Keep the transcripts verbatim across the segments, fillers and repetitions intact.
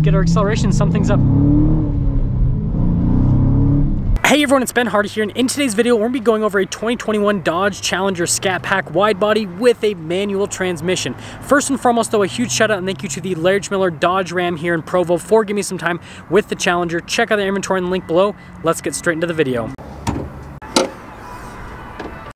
Let's get our acceleration, sum things up. Hey everyone, it's Ben Hardy here, and in today's video we're going to be going over a twenty twenty-one Dodge Challenger Scat Pack Widebody with a manual transmission. First and foremost though, a huge shout out and thank you to the Larry H Miller Dodge Ram here in Provo for giving me some time with the Challenger. Check out their inventory in the link below. Let's get straight into the video.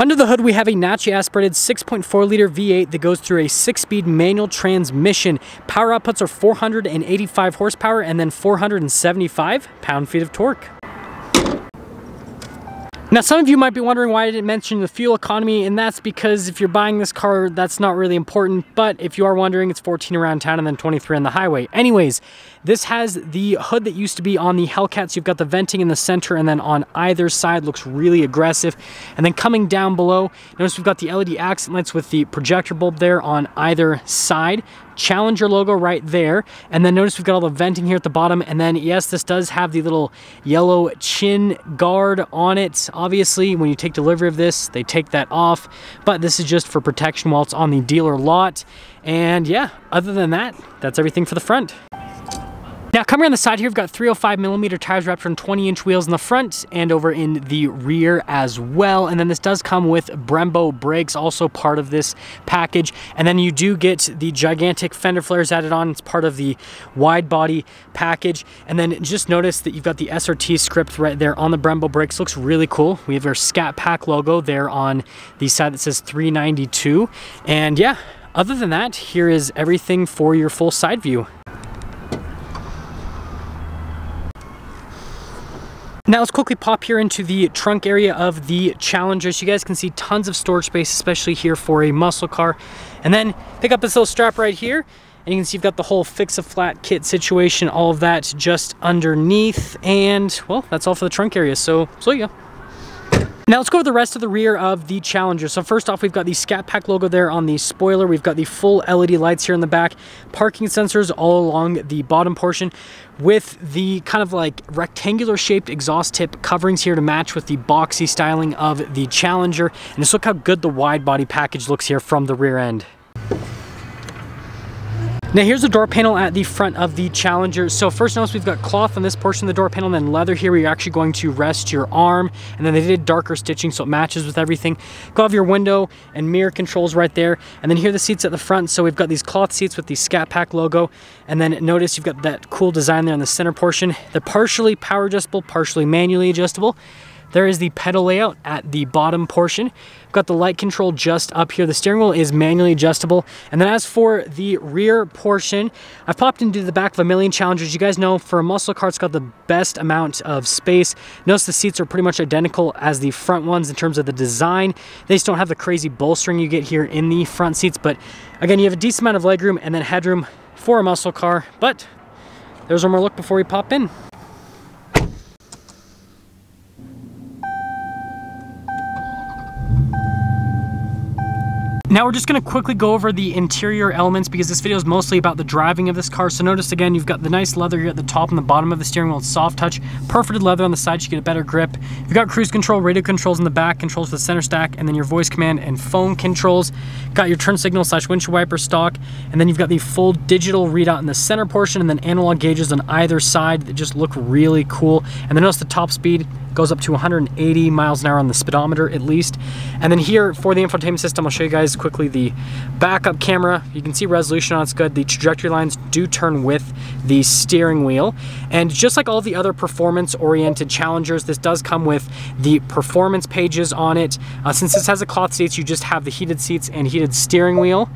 Under the hood, we have a naturally aspirated six point four liter V eight that goes through a six-speed manual transmission. Power outputs are four hundred eighty-five horsepower and then four hundred seventy-five pound-feet of torque. Now, some of you might be wondering why I didn't mention the fuel economy, and that's because if you're buying this car, that's not really important. But if you are wondering, it's fourteen around town and then twenty-three on the highway. Anyways, this has the hood that used to be on the Hellcats. You've got the venting in the center, and then on either side looks really aggressive. And then coming down below, notice we've got the L E D accent lights with the projector bulb there on either side. Challenger logo right there, and then notice we've got all the venting here at the bottom. And then yes, this does have the little yellow chin guard on it. Obviously when you take delivery of this, they take that off, but this is just for protection while it's on the dealer lot. And yeah, other than that, that's everything for the front. Now coming around the side here, we've got three oh five millimeter tires wrapped on twenty inch wheels in the front and over in the rear as well. And then this does come with Brembo brakes, also part of this package. And then you do get the gigantic fender flares added on. It's part of the wide body package. And then just notice that you've got the S R T script right there on the Brembo brakes. Looks really cool. We have our Scat Pack logo there on the side that says three ninety-two. And yeah, other than that, here is everything for your full side view. Now let's quickly pop here into the trunk area of the Challenger. So you guys can see tons of storage space, especially here for a muscle car. And then pick up this little strap right here, and you can see you've got the whole fix-a-flat kit situation, all of that just underneath. And well, that's all for the trunk area, so so yeah. Now let's go over the rest of the rear of the Challenger. So first off, we've got the Scat Pack logo there on the spoiler. We've got the full L E D lights here in the back, parking sensors all along the bottom portion with the kind of like rectangular shaped exhaust tip coverings here to match with the boxy styling of the Challenger. And just look how good the wide body package looks here from the rear end. Now here's the door panel at the front of the Challenger. So first notice we've got cloth on this portion of the door panel and then leather here where you're actually going to rest your arm. And then they did darker stitching so it matches with everything. Go have your window and mirror controls right there. And then here are the seats at the front. So we've got these cloth seats with the Scat Pack logo. And then notice you've got that cool design there in the center portion. They're partially power adjustable, partially manually adjustable. There is the pedal layout at the bottom portion. We've got the light control just up here. The steering wheel is manually adjustable. And then as for the rear portion, I've popped into the back of a million Challengers. You guys know for a muscle car, it's got the best amount of space. Notice the seats are pretty much identical as the front ones in terms of the design. They just don't have the crazy bolstering you get here in the front seats. But again, you have a decent amount of legroom and then headroom for a muscle car. But there's one more look before we pop in. Now we're just gonna quickly go over the interior elements because this video is mostly about the driving of this car. So notice again, you've got the nice leather here at the top and the bottom of the steering wheel. It's soft touch, perforated leather on the sides, you get a better grip. You've got cruise control, radio controls in the back, controls for the center stack, and then your voice command and phone controls. Got your turn signal slash windshield wiper stock, and then you've got the full digital readout in the center portion and then analog gauges on either side that just look really cool. And then notice the top speed goes up to one hundred eighty miles an hour on the speedometer at least. And then here for the infotainment system, I'll show you guys quickly the backup camera. You can see resolution on it's good. The trajectory lines do turn with the steering wheel. And just like all the other performance oriented Challengers, this does come with the performance pages on it. Uh, since this has a cloth seats, you just have the heated seats and heated steering wheel.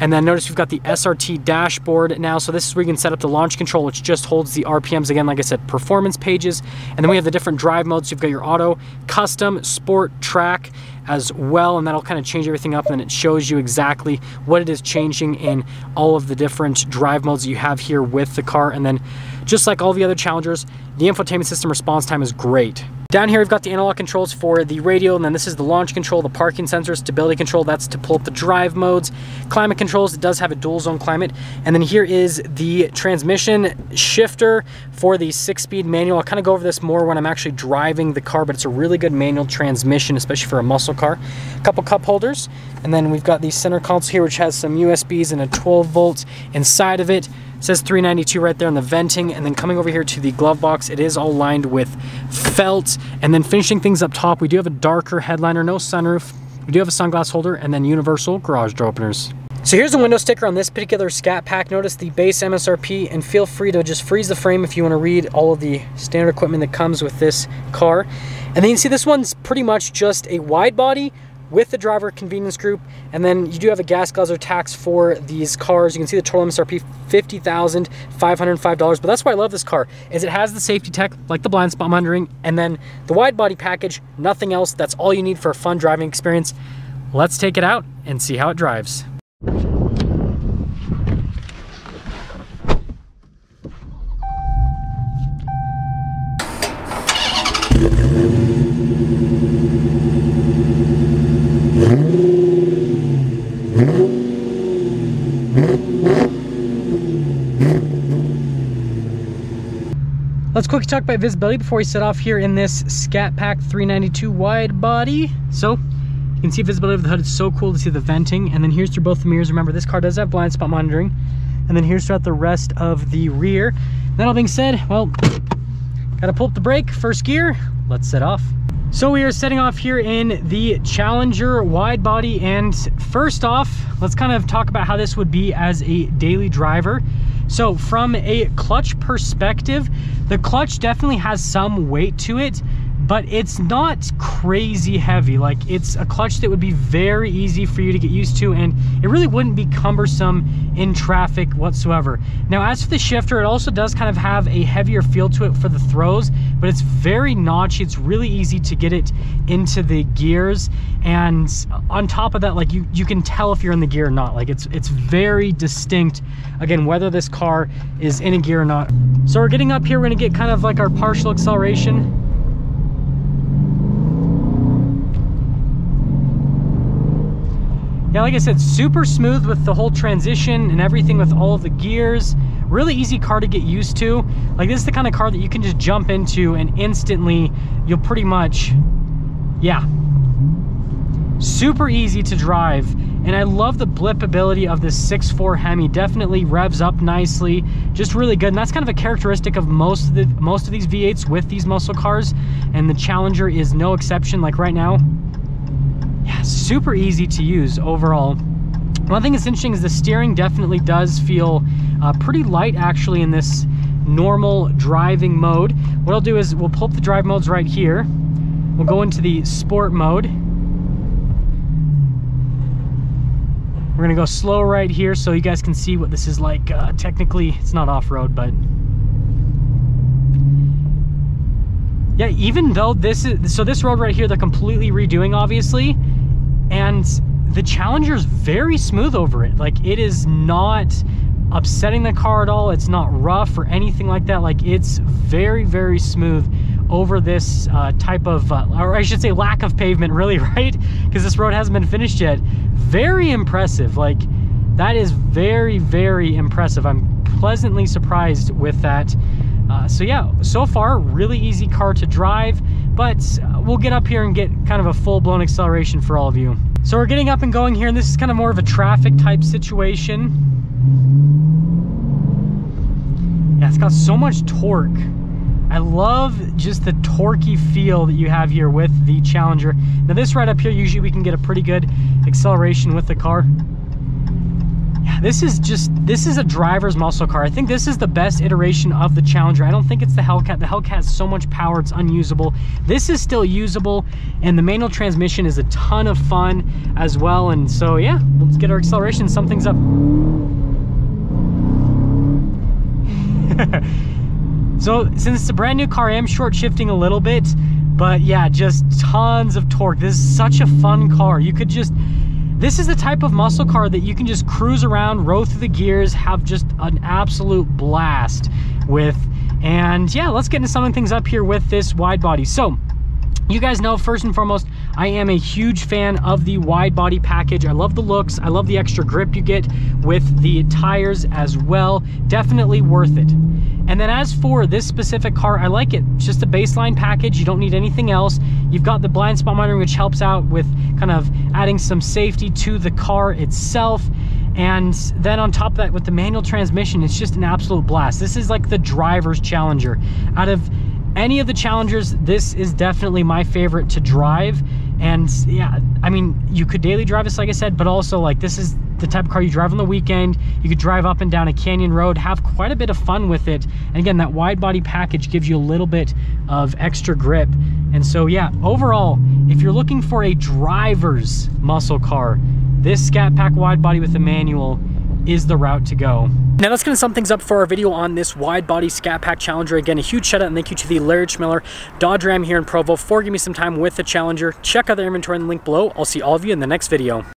And then notice we've got the S R T dashboard now. So this is where you can set up the launch control, which just holds the R P Ms. Again, like I said, performance pages. And then we have the different drive modes. You've got your auto, custom, sport, track as well. And that'll kind of change everything up. And then it shows you exactly what it is changing in all of the different drive modes that you have here with the car. And then just like all the other Challengers, the infotainment system response time is great. Down here, we've got the analog controls for the radio, and then this is the launch control, the parking sensors, stability control, that's to pull up the drive modes, climate controls, it does have a dual zone climate, and then here is the transmission shifter for the six-speed manual. I'll kind of go over this more when I'm actually driving the car, but it's a really good manual transmission, especially for a muscle car. A couple cup holders, and then we've got the center console here, which has some U S Bs and a twelve volt inside of it. It says three ninety-two right there on the venting, and then coming over here to the glove box, it is all lined with felt. And then finishing things up top, we do have a darker headliner, no sunroof. We do have a sunglass holder and then universal garage door openers. So here's the window sticker on this particular Scat Pack. Notice the base M S R P, and feel free to just freeze the frame if you want to read all of the standard equipment that comes with this car. And then you can see this one's pretty much just a wide body with the driver convenience group, and then you do have a gas guzzler tax for these cars. You can see the total M S R P fifty thousand five hundred five dollars, but that's why I love this car, is it has the safety tech like the blind spot monitoring, and then the wide body package, nothing else. That's all you need for a fun driving experience. Let's take it out and see how it drives. Let's quickly talk about visibility before we set off here in this Scat Pack three ninety-two wide body. So you can see visibility of the hood. It's so cool to see the venting, and then here's through both the mirrors. Remember, this car does have blind spot monitoring, and then here's throughout the rest of the rear. That all being said, well, gotta pull up the brake, first gear, let's set off. So we are setting off here in the Challenger wide body, and first off, let's kind of talk about how this would be as a daily driver. So from a clutch perspective, the clutch definitely has some weight to it, but it's not crazy heavy. Like, it's a clutch that would be very easy for you to get used to, and it really wouldn't be cumbersome in traffic whatsoever. Now, as for the shifter, it also does kind of have a heavier feel to it for the throws, but it's very notchy. It's really easy to get it into the gears, and on top of that, like, you you can tell if you're in the gear or not. Like, it's it's very distinct, again, whether this car is in a gear or not. So we're getting up here, we're gonna get kind of like our partial acceleration. Yeah, like I said, super smooth with the whole transition and everything with all of the gears. Really easy car to get used to. Like, this is the kind of car that you can just jump into and instantly you'll pretty much, yeah. Super easy to drive. And I love the blip ability of this six four Hemi. Definitely revs up nicely, just really good. And that's kind of a characteristic of most of the most of these V eights with these muscle cars, and the Challenger is no exception. Like right now, yeah, super easy to use overall. One thing that's interesting is the steering definitely does feel uh, pretty light actually in this normal driving mode. What I'll do is we'll pull up the drive modes right here. We'll go into the sport mode. We're gonna go slow right here so you guys can see what this is like. Uh, technically, it's not off-road, but yeah, even though this is, so this road right here, they're completely redoing, obviously, and the Challenger's very smooth over it. Like, it is not upsetting the car at all. It's not rough or anything like that. Like, it's very, very smooth over this uh, type of, uh, or I should say lack of pavement, really, right? Because this road hasn't been finished yet. Very impressive. Like, that is very, very impressive. I'm pleasantly surprised with that. Uh, so yeah, so far, really easy car to drive, but uh, we'll get up here and get kind of a full-blown acceleration for all of you. So we're getting up and going here, and this is kind of more of a traffic type situation. Yeah, it's got so much torque. I love just the torquey feel that you have here with the Challenger. Now this right up here, usually we can get a pretty good acceleration with the car. This is just, this is a driver's muscle car. I think this is the best iteration of the Challenger. I don't think it's the Hellcat. The Hellcat has so much power, it's unusable. This is still usable, and the manual transmission is a ton of fun as well. And so, yeah, let's get our acceleration, sum things up. So, since it's a brand new car, I am short shifting a little bit, but yeah, just tons of torque. This is such a fun car. You could just, this is the type of muscle car that you can just cruise around, row through the gears, have just an absolute blast with. And yeah, let's get into summing things up here with this wide body. So you guys know, first and foremost, I am a huge fan of the wide body package. I love the looks. I love the extra grip you get with the tires as well. Definitely worth it. And then as for this specific car, I like it. It's just a baseline package. You don't need anything else. You've got the blind spot monitoring, which helps out with kind of adding some safety to the car itself. And then on top of that, with the manual transmission, it's just an absolute blast. This is like the driver's Challenger. Out of any of the Challengers, this is definitely my favorite to drive. And yeah, I mean, you could daily drive this, like I said, but also like this is the type of car you drive on the weekend. You could drive up and down a canyon road, have quite a bit of fun with it. And again, that wide body package gives you a little bit of extra grip. And so yeah, overall, if you're looking for a driver's muscle car, this Scat Pack wide body with a manual is the route to go. Now that's going to sum things up for our video on this wide body Scat Pack Challenger. Again, a huge shout out and thank you to the Larry H Miller Dodge Ram here in Provo for giving me some time with the Challenger. Check out their inventory in the link below. I'll see all of you in the next video.